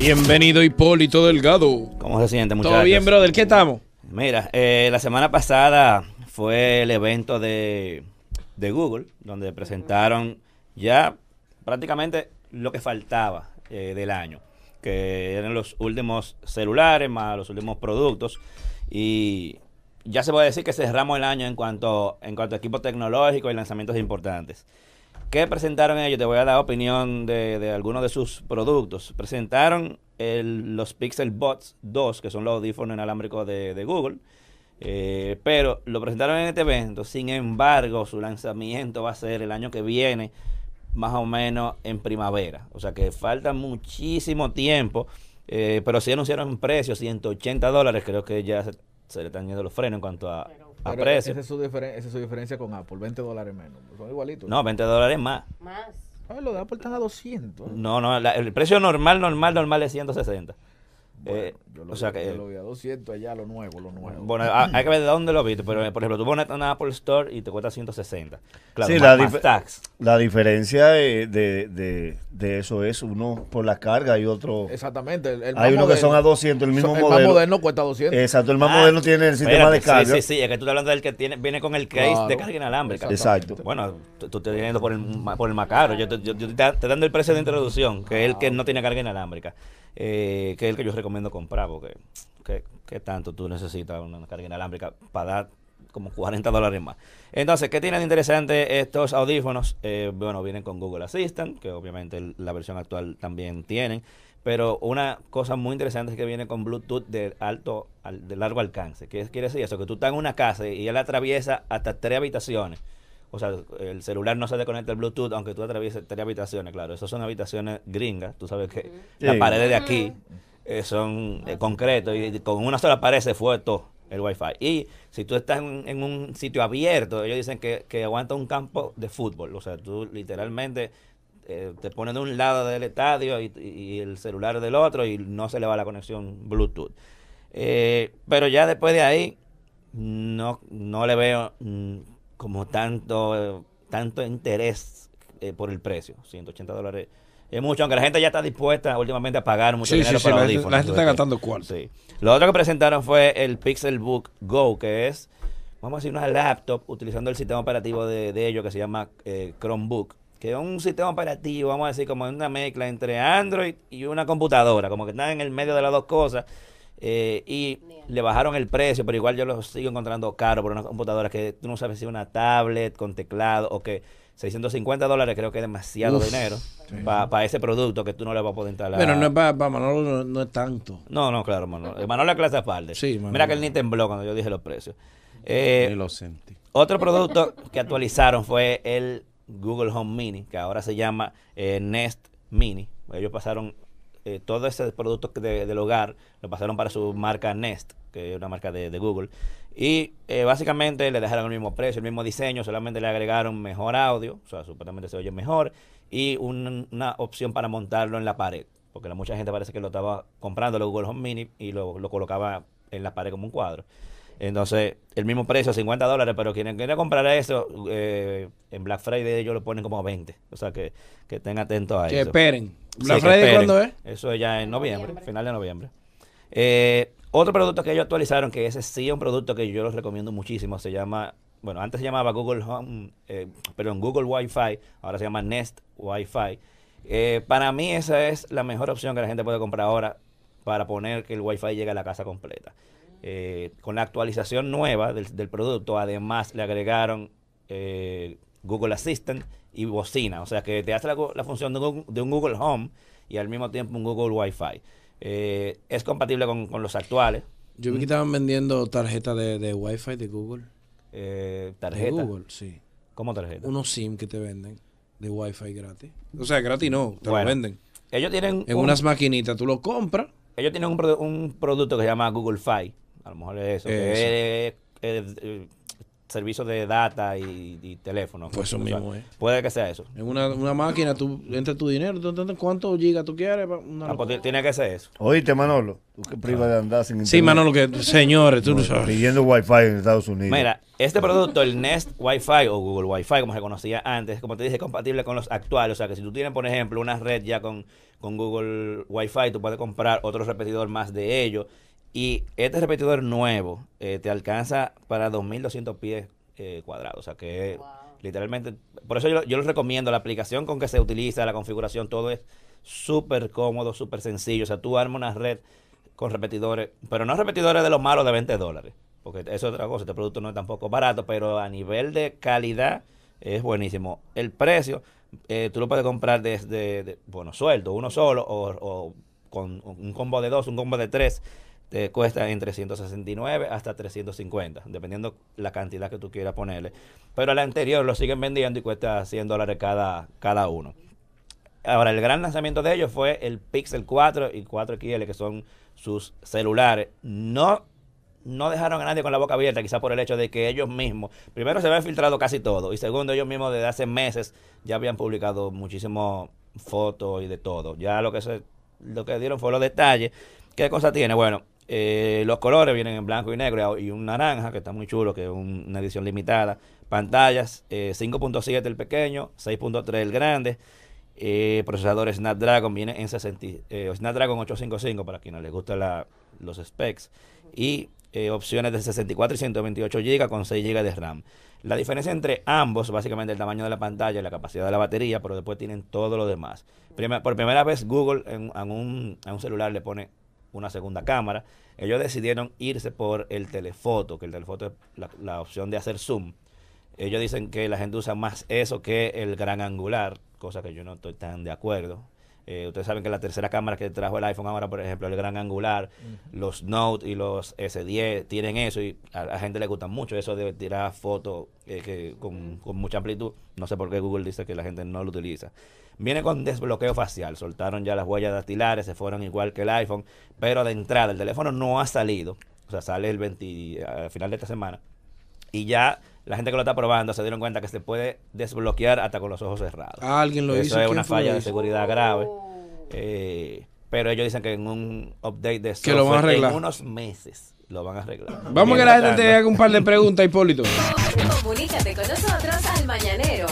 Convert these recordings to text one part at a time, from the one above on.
Bienvenido Hipólito Delgado. ¿Cómo se siente, muchachos? Todo bien, brother. ¿Qué estamos? Mira, la semana pasada fue el evento de Google, donde presentaron ya prácticamente lo que faltaba del año, que eran los últimos celulares más los últimos productos, y ya se puede decir que cerramos el año en cuanto a equipo tecnológico y lanzamientos importantes. ¿Qué presentaron ellos? Te voy a dar opinión de algunos de sus productos. Presentaron los Pixel Buds 2, que son los audífonos inalámbricos de Google, pero lo presentaron en este evento. Sin embargo, su lanzamiento va a ser el año que viene, más o menos en primavera. O sea que falta muchísimo tiempo, pero sí anunciaron en precio, $180. Creo que ya se le están yendo los frenos en cuanto a precio. Esa es su diferencia con Apple, $20 menos. Son igualitos. No, $20 más. Ay, lo de Apple están a 200. No, no, el precio normal es 160. Bueno, yo lo, o sea, yo lo vi a 200 allá, lo nuevo. Bueno, hay que ver de dónde lo viste, pero por ejemplo, tú pones una Apple Store y te cuesta 160. Claro, sí, más tax. La diferencia de eso es uno por la carga y otro... Exactamente. Hay uno que son a 200, el mismo modelo. El más moderno cuesta 200. Exacto, el más moderno tiene el sistema de carga. Sí, sí, es que tú estás hablando del que viene con el case de carga inalámbrica. Exacto. Bueno, tú te estás yendo por el más caro. Yo te dando el precio de introducción, que es el que no tiene carga inalámbrica. Que es el que yo recomiendo comprar, porque ¿qué tanto tú necesitas una carga inalámbrica para dar como $40 más? Entonces, ¿qué tienen de interesante estos audífonos? Bueno, vienen con Google Assistant, que obviamente la versión actual también tienen, pero una cosa muy interesante es que viene con Bluetooth de largo alcance. ¿Qué quiere decir eso? Que tú estás en una casa y él atraviesa hasta 3 habitaciones. O sea, el celular no se desconecta el Bluetooth, aunque tú atravieses 3 habitaciones, claro. Esas son habitaciones gringas, tú sabes que las paredes de aquí son concreto, y con una sola pared se fue todo el Wi-Fi. Y si tú estás en un sitio abierto, ellos dicen que aguanta un campo de fútbol. O sea, tú literalmente te pones de un lado del estadio y el celular del otro, y no se le va la conexión Bluetooth. Pero ya después de ahí, no le veo... como tanto interés por el precio. $180 es mucho, aunque la gente ya está dispuesta últimamente a pagar mucho dinero para los audífonos. La gente está gastando cuarto. Sí. Lo otro que presentaron fue el Pixelbook Go, que es, vamos a decir, una laptop utilizando el sistema operativo de ellos, que se llama Chromebook, que es un sistema operativo, vamos a decir, como una mezcla entre Android y una computadora, como que están en el medio de las dos cosas. Y le bajaron el precio, pero igual yo lo sigo encontrando caro por una computadora que tú no sabes si es una tablet con teclado o que $650 creo que es demasiado dinero para ese producto que tú no le vas a poder instalar. Pero no es para Manolo, no es tanto. No, claro, Manolo. Manolo es clase aparte. Sí, Manolo. Mira que él ni tembló cuando yo dije los precios. Lo sentí. Otro producto que actualizaron fue el Google Home Mini, que ahora se llama Nest Mini. Ellos pasaron... todo ese producto del hogar lo pasaron para su marca Nest, que es una marca de Google, y básicamente le dejaron el mismo precio, el mismo diseño, solamente le agregaron mejor audio, o sea, supuestamente se oye mejor, y una opción para montarlo en la pared, porque mucha gente parece que lo estaba comprando, el Google Home Mini, y lo colocaba en la pared como un cuadro. Entonces, el mismo precio, $50, pero quien quiera comprar eso, en Black Friday ellos lo ponen como 20. O sea, que estén atentos a eso. Esperen. ¿Black Friday cuándo es? Eso es ya en noviembre, final de noviembre. Otro producto que ellos actualizaron, que ese sí es un producto que yo los recomiendo muchísimo, se llama, bueno, antes se llamaba Google Wi-Fi, ahora se llama Nest Wifi. Para mí esa es la mejor opción que la gente puede comprar ahora para poner que el Wi-Fi llegue a la casa completa. Con la actualización nueva del producto, además le agregaron Google Assistant y bocina, o sea que te hace la función de un Google Home y al mismo tiempo un Google Wi-Fi. Es compatible con los actuales. Yo vi que estaban vendiendo tarjetas de Wi-Fi de Google. ¿Tarjeta? De Google, sí. ¿Cómo tarjeta? Unos SIM que te venden de Wi-Fi gratis. O sea, gratis no, te lo venden. Ellos tienen unas maquinitas, tú lo compras. Ellos tienen un producto que se llama Google Fi. A lo mejor es eso. Que es servicios de data y teléfono. Pues eso mismo, ¿eh? Puede que sea eso. En una máquina, tú entras tu dinero, ¿cuántos gigas tú quieres? Pues tiene que ser eso. Oíste, Manolo, tú que privas de andar sin internet. Sí, Manolo, que señores, tú no sabes. Pidiendo Wi-Fi en Estados Unidos. Mira, este producto, el Nest Wifi o Google Wi-Fi, como se conocía antes, como te dije, es compatible con los actuales. O sea, que si tú tienes, por ejemplo, una red ya con Google Wi-Fi, tú puedes comprar otro repetidor más de ellos. Y este repetidor nuevo te alcanza para 2.200 pies cuadrados. O sea que wow, literalmente, por eso yo les recomiendo la aplicación con que se utiliza, la configuración, todo es súper cómodo, súper sencillo. O sea, tú armas una red con repetidores, pero no repetidores de los malos de $20. Porque eso es otra cosa, este producto no es tampoco barato, pero a nivel de calidad es buenísimo. El precio, tú lo puedes comprar desde, bueno, suelto, uno solo o con un combo de dos, un combo de tres. Te cuesta entre 169 hasta 350, dependiendo la cantidad que tú quieras ponerle. Pero al anterior lo siguen vendiendo y cuesta $100 cada uno. Ahora, el gran lanzamiento de ellos fue el Pixel 4 y 4XL, que son sus celulares. No dejaron a nadie con la boca abierta, quizás por el hecho de que ellos mismos, primero se habían filtrado casi todo, y segundo, ellos mismos desde hace meses ya habían publicado muchísimas fotos y de todo. Ya lo que dieron fue los detalles. ¿Qué cosa tiene? Bueno, los colores vienen en blanco y negro y un naranja, que está muy chulo, que es una edición limitada. Pantallas, 5.7 el pequeño, 6.3 el grande. Procesadores Snapdragon, viene en Snapdragon 855, para quienes les gustan los specs. Y opciones de 64 y 128 GB con 6 GB de RAM. La diferencia entre ambos, básicamente el tamaño de la pantalla y la capacidad de la batería, pero después tienen todo lo demás. Por primera vez Google a un celular le pone una segunda cámara. Ellos decidieron irse por el telefoto, que el telefoto es la opción de hacer zoom. Ellos dicen que la gente usa más eso que el gran angular, cosa que yo no estoy tan de acuerdo. Ustedes saben que la tercera cámara que trajo el iPhone ahora, por ejemplo, el gran angular, los Note y los S10 tienen eso, y a la gente le gusta mucho eso de tirar fotos con mucha amplitud. No sé por qué Google dice que la gente no lo utiliza. Viene con desbloqueo facial, soltaron ya las huellas dactilares, se fueron igual que el iPhone, pero de entrada el teléfono no ha salido, o sea, sale al final de esta semana, y ya la gente que lo está probando se dieron cuenta que se puede desbloquear hasta con los ojos cerrados. Alguien lo hizo. Eso es una falla de seguridad grave. Pero ellos dicen que en un update de software, que lo van a arreglar en unos meses. Lo van a arreglar. Vamos a que la gente te haga un par de preguntas, Hipólito. Comunícate con nosotros al Mañanero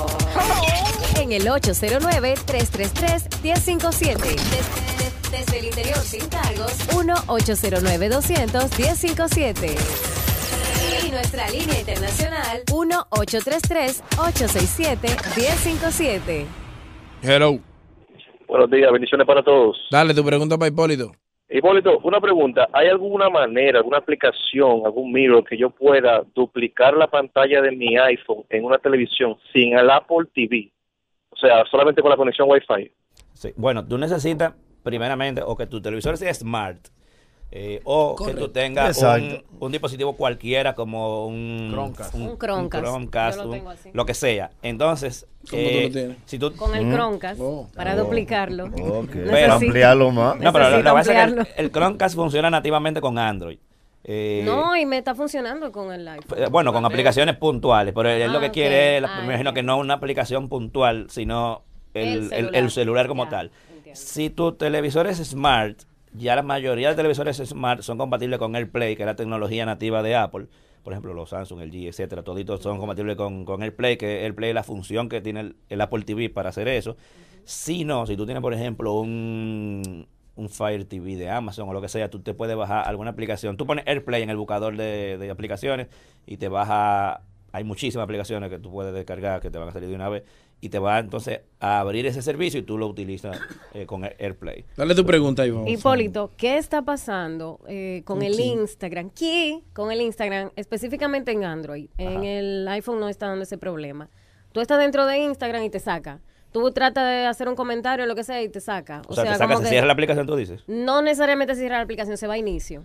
en el 809-333-1057. Desde el interior sin cargos, 1-809-200-1057. Y nuestra línea internacional 1-833-867-1057. Hello. Buenos días, bendiciones para todos. Dale tu pregunta para Hipólito. Hipólito, una pregunta. ¿Hay alguna manera, alguna aplicación, algún mirror que yo pueda duplicar la pantalla de mi iPhone en una televisión sin el Apple TV? O sea, solamente con la conexión Wi-Fi. Sí. Bueno, tú necesitas primeramente o que tu televisor sea smart. O correcto, que tú tengas un dispositivo cualquiera como un Chromecast, un Chromecast, lo que sea. Entonces, si tú con el Chromecast para duplicarlo, okay, pero ampliarlo más. No, pero la base es que el Chromecast funciona nativamente con Android. No, y me está funcionando con el iPhone. Bueno, con aplicaciones puntuales, pero él lo que quiere, me imagino que no una aplicación puntual, sino el celular como tal. Entiendo. Si tu televisor es smart, ya la mayoría de televisores smart son compatibles con AirPlay, que es la tecnología nativa de Apple. Por ejemplo, los Samsung, LG, etcétera, toditos son compatibles con AirPlay, que AirPlay es la función que tiene el Apple TV para hacer eso. Si tú tienes, por ejemplo, un Fire TV de Amazon o lo que sea, tú te puedes bajar alguna aplicación. Tú pones AirPlay en el buscador de aplicaciones y te baja. Hay muchísimas aplicaciones que tú puedes descargar que te van a salir de una vez y te va entonces a abrir ese servicio y tú lo utilizas con AirPlay. Dale tu pregunta, Iván. Hipólito, ¿qué está pasando con el Instagram? ¿Qué? Con el Instagram, específicamente en Android. Ajá. En el iPhone no está dando ese problema. Tú estás dentro de Instagram y te saca. Tú tratas de hacer un comentario o lo que sea y te saca. O sea, te saca, se cierra la aplicación, tú dices. No necesariamente se cierra la aplicación, se va a inicio.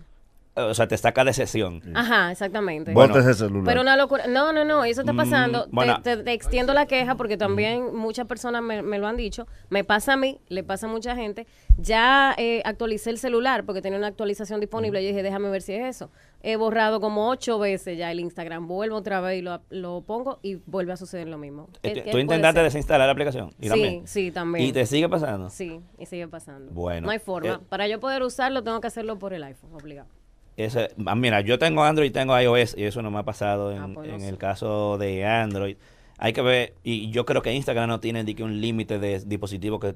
O sea, te saca de sesión. Ajá, exactamente. Bueno, ese celular. Pero una locura. No, no, no, eso está pasando. Bueno. Te extiendo la queja porque también muchas personas me lo han dicho. Me pasa a mí, le pasa a mucha gente. Ya actualicé el celular porque tenía una actualización disponible. Yo dije, déjame ver si es eso. He borrado como 8 veces ya el Instagram. Vuelvo otra vez y lo pongo y vuelve a suceder lo mismo. ¿Tú intentaste desinstalar la aplicación? Sí, también. Sí, también. ¿Y te sigue pasando? Sí, y sigue pasando. Bueno. No hay forma. Para yo poder usarlo tengo que hacerlo por el iPhone, obligado. Mira, yo tengo Android y tengo iOS y eso no me ha pasado en el caso de Android. Hay que ver, y yo creo que Instagram no tiene ni que un límite de dispositivos que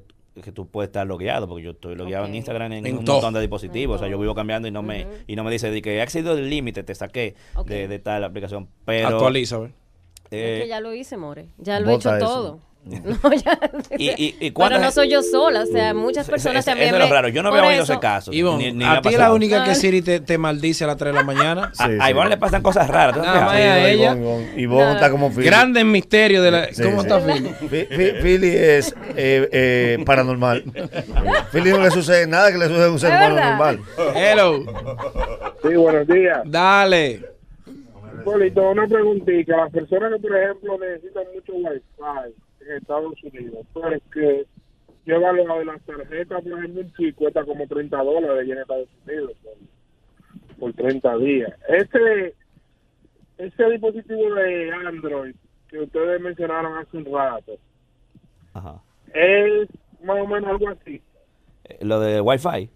tú puedes estar logueado, porque yo estoy logueado en Instagram en un montón de dispositivos. O sea, yo vivo cambiando y no me dice de que ha excedido el límite, te saqué de tal aplicación. Pero actualiza, ¿ver? Es que ya lo hice, more. Ya lo he hecho todo. No, ya, pero no soy yo sola, o sea, muchas personas también. Eso es lo raro, yo no había oído ese caso. Ivonne, a ti es la única que Siri te maldice a las 3 de la mañana. A Ivonne le pasan cosas raras. Ivonne está como Philly. Grandes misterios de la. ¿Cómo está Philly? Philly es paranormal. Philly no le sucede nada que le sucede a un ser humano normal. Hello. Sí, buenos días. Dale. Hipólito, una preguntita. Las personas que, por ejemplo, necesitan mucho Wi-Fi en Estados Unidos, porque yo valoro de las tarjetas, por ejemplo, un chip cuesta como $30 en Estados Unidos por 30 días. Este dispositivo de Android que ustedes mencionaron hace un rato, ajá, es más o menos algo así. ¿Lo de Wi-Fi?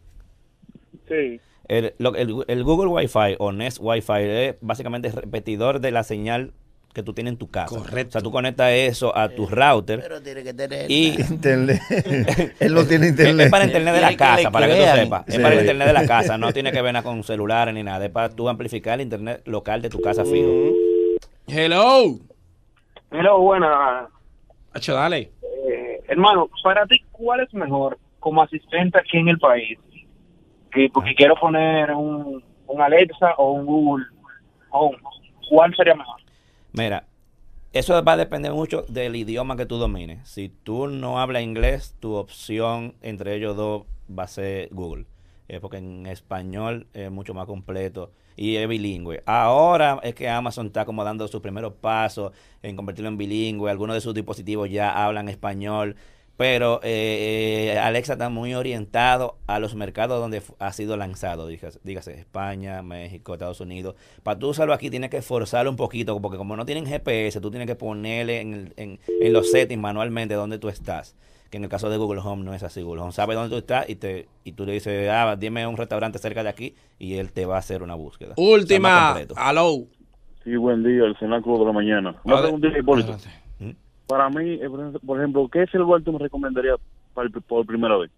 Sí. El Google Wi-Fi o Nest Wifi es básicamente el repetidor de la señal que tú tienes en tu casa. Correcto. O sea, tú conectas eso a tu router. Pero tiene que tener internet. Él no tiene internet. Es para internet de la casa, para que tú sepas. Sí. Es para el internet de la casa, no tiene que ver nada con celulares ni nada. Es para tú amplificar el internet local de tu casa fijo. Hello. Hello, buena. Hacho, dale. Hermano, para ti, ¿cuál es mejor como asistente aquí en el país? Porque quiero poner un Alexa o un Google Home. ¿Cuál sería mejor? Mira, eso va a depender mucho del idioma que tú domines. Si tú no hablas inglés, tu opción entre ellos dos va a ser Google. Porque en español es mucho más completo y es bilingüe. Ahora es que Amazon está como dando sus primeros pasos en convertirlo en bilingüe. Algunos de sus dispositivos ya hablan español. Pero Alexa está muy orientado a los mercados donde ha sido lanzado, dígase España, México, Estados Unidos. Para tú usarlo aquí tienes que forzarlo un poquito, porque como no tienen GPS, tú tienes que ponerle en los settings manualmente donde tú estás. Que en el caso de Google Home no es así. Google Home sabe dónde tú estás y tú le dices, dime un restaurante cerca de aquí y él te va a hacer una búsqueda. Última, aló. Sí, buen día, el cenáculo de la mañana. Una preguntita, Hipólito. Para mí, por ejemplo, ¿qué celular tú me recomendarías por primera vez?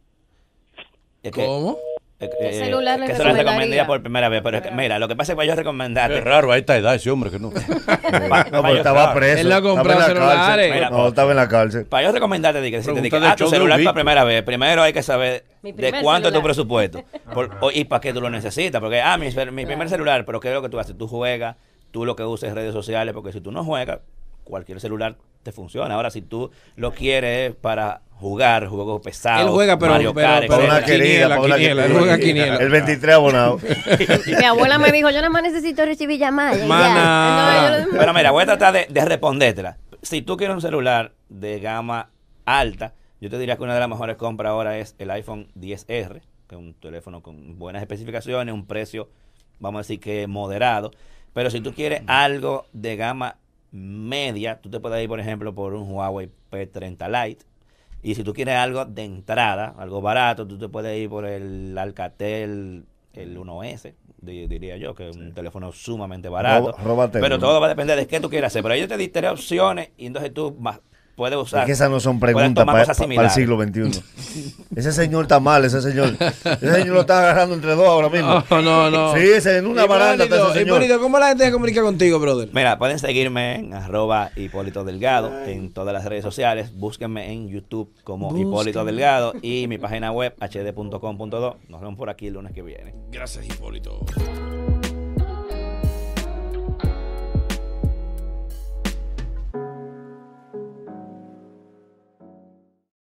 ¿Cómo? ¿Qué celular le recomendaría por primera vez? Pero es que, mira, lo que pasa es que yo recomendarte. Es raro, a esta edad ese hombre que no. No, porque estaba preso. Él no compró celulares. Mira, no, estaba en la cárcel. Para yo recomendarte, dije, tu celular para primera vez. Primero hay que saber de cuánto es tu presupuesto y para qué tú lo necesitas. Porque, mi primer celular, pero ¿qué es lo que tú haces? Tú juegas, tú lo que usas es redes sociales, porque si tú no juegas, cualquier celular te funciona. Ahora, si tú lo quieres para jugar, juegos pesados. Él juega, pero Mario Kart, para una querida, quiniela. Él juega quiniela. El 23 abonado. Mi abuela me dijo, yo nada más necesito recibir llamadas. Pero mira, voy a tratar de respondértela. Si tú quieres un celular de gama alta, yo te diría que una de las mejores compras ahora es el iPhone XR, que es un teléfono con buenas especificaciones, un precio, vamos a decir que moderado. Pero si tú quieres algo de gama media, tú te puedes ir, por ejemplo, por un Huawei P30 Lite. Y si tú quieres algo de entrada, algo barato, tú te puedes ir por el Alcatel, el 1S, diría yo, que es un teléfono sumamente barato. Pero todo va a depender de qué tú quieras hacer. Pero yo te di 3 opciones y entonces tú puedes usar. Es que esas no son preguntas para el siglo XXI. Ese señor está mal, ese señor lo está agarrando entre dos ahora mismo. No. Sí, es en una baranda está ese señor. Hipólito, ¿cómo la gente se comunica contigo, brother? Mira, pueden seguirme en @HipólitoDelgado en todas las redes sociales. Búsquenme en YouTube como Hipólito Delgado y mi página web hd.com.do. Nos vemos por aquí el lunes que viene. Gracias, Hipólito.